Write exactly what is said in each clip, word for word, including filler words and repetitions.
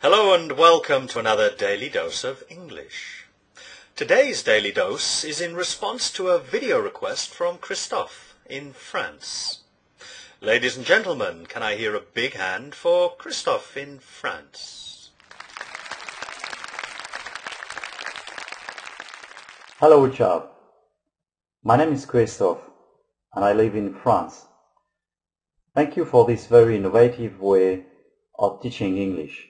Hello and welcome to another Daily Dose of English. Today's Daily Dose is in response to a video request from Christophe in France. Ladies and gentlemen, can I hear a big hand for Christophe in France? Hello Richard. My name is Christophe and I live in France. Thank you for this very innovative way of teaching English.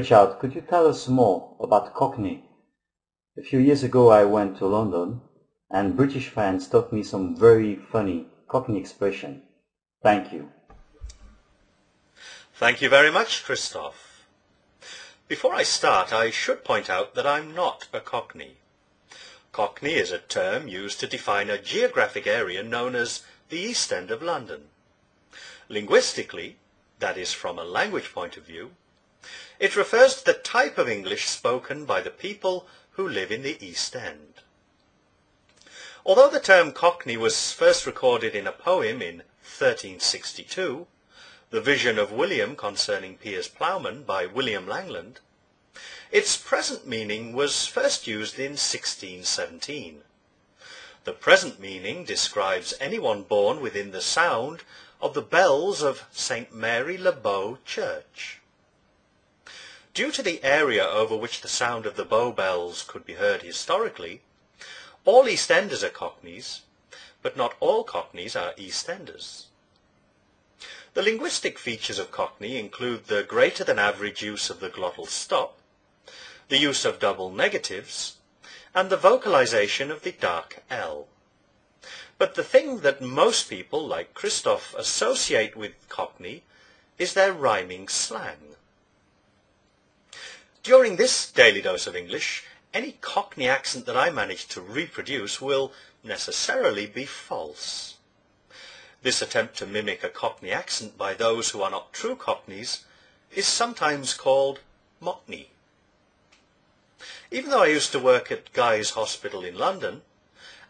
Richard, could you tell us more about Cockney? A few years ago I went to London and British fans taught me some very funny Cockney expression. Thank you. Thank you very much, Christophe. Before I start, I should point out that I'm not a Cockney. Cockney is a term used to define a geographic area known as the East End of London. Linguistically, that is from a language point of view, it refers to the type of English spoken by the people who live in the East End. Although the term Cockney was first recorded in a poem in thirteen sixty-two, The Vision of William Concerning Piers Plowman by William Langland, its present meaning was first used in sixteen seventeen. The present meaning describes anyone born within the sound of the bells of Saint Mary Le Bow Church. Due to the area over which the sound of the Bow bells could be heard historically, all East Enders are Cockneys, but not all Cockneys are East Enders. The linguistic features of Cockney include the greater-than-average use of the glottal stop, the use of double negatives, and the vocalization of the dark L. But the thing that most people, like Christophe, associate with Cockney is their rhyming slang. During this Daily Dose of English, any Cockney accent that I manage to reproduce will necessarily be false. This attempt to mimic a Cockney accent by those who are not true Cockneys is sometimes called Mockney. Even though I used to work at Guy's Hospital in London,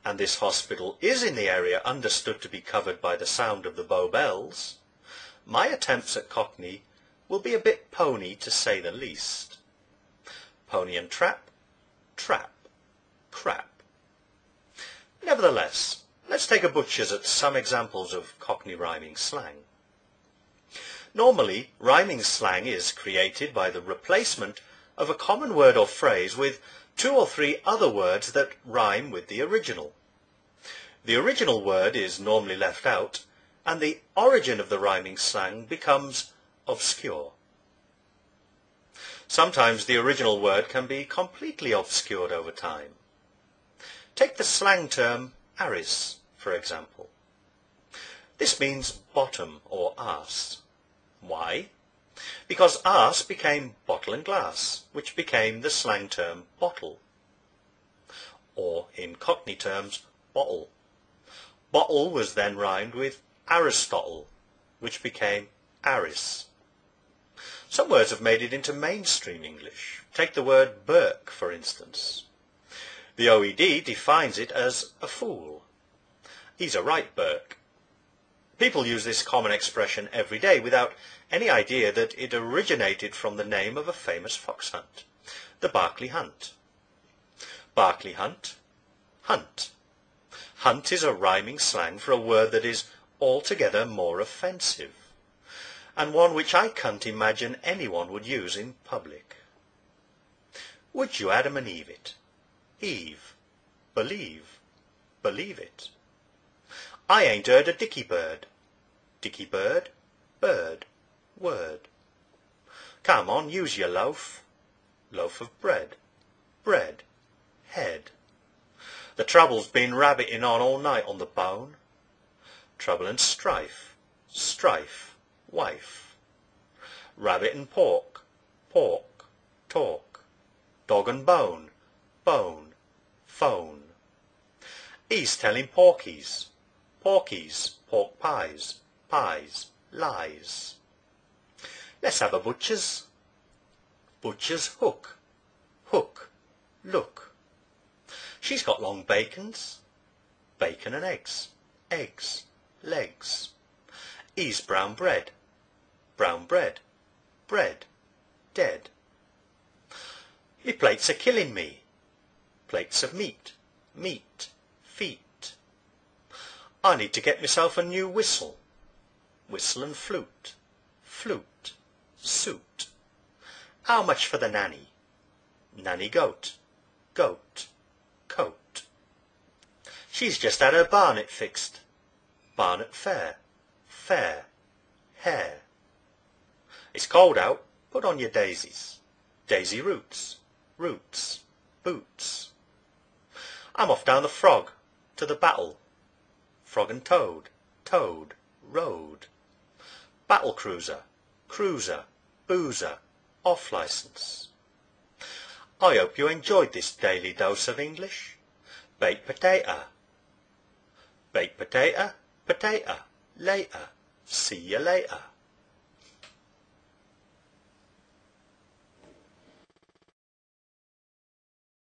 and this hospital is in the area understood to be covered by the sound of the Bow bells, my attempts at Cockney will be a bit pony, to say the least. Pony and trap, trap, crap. Nevertheless, let's take a butcher's at some examples of Cockney rhyming slang. Normally, rhyming slang is created by the replacement of a common word or phrase with two or three other words that rhyme with the original. The original word is normally left out, and the origin of the rhyming slang becomes obscure. Sometimes the original word can be completely obscured over time. Take the slang term arse, for example. This means bottom or arse. Why? Because arse became bottle and glass, which became the slang term bottle. Or, in Cockney terms, bottle. Bottle was then rhymed with Aristotle, which became arse. Some words have made it into mainstream English. Take the word Burke, for instance. The O E D defines it as a fool. He's a right Burke. People use this common expression every day without any idea that it originated from the name of a famous fox hunt, the Berkeley Hunt. Berkeley Hunt, hunt. Hunt is a rhyming slang for a word that is altogether more offensive, and one which I can't imagine anyone would use in public. Would you Adam and Eve it? Eve, believe, believe it. I ain't heard a dicky bird. Dicky bird, bird, word. Come on, use your loaf. Loaf of bread, bread, head. The trouble's been rabbiting on all night on the bone. Trouble and strife, strife. Wife. Rabbit and pork, pork, talk. Dog and bone, bone, phone. He's telling porkies, porkies, pork pies, pies, lies. Let's have a butcher's. Butcher's hook, hook, look. She's got long bacons, bacon and eggs, eggs, legs. He's brown bread. Brown bread, bread, dead. Me plates are killing me. Plates of meat, meat, feet. I need to get myself a new whistle. Whistle and flute, flute, suit. How much for the nanny? Nanny goat, goat, coat. She's just had her barnet fixed. Barnet fair, fair, hair. It's cold out, put on your daisies. Daisy roots, roots, boots. I'm off down the Frog, to the battle. Frog and toad, toad, road. Battle cruiser, cruiser, boozer, off licence. I hope you enjoyed this daily dose of English. Baked potato. Baked potato, potato, later. See you later.